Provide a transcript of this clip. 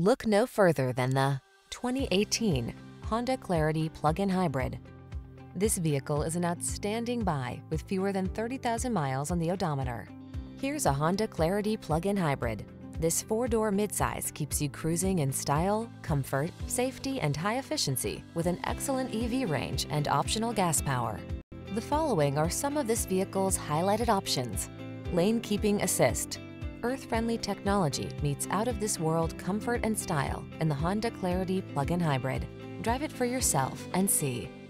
Look no further than the 2018 Honda Clarity Plug-in Hybrid. This vehicle is an outstanding buy with fewer than 30,000 miles on the odometer. Here's a Honda Clarity Plug-in Hybrid. This four-door midsize keeps you cruising in style, comfort, safety, and high efficiency with an excellent EV range and optional gas power. The following are some of this vehicle's highlighted options: lane keeping assist, earth-friendly technology meets out-of-this-world comfort and style in the Honda Clarity Plug-in Hybrid. Drive it for yourself and see.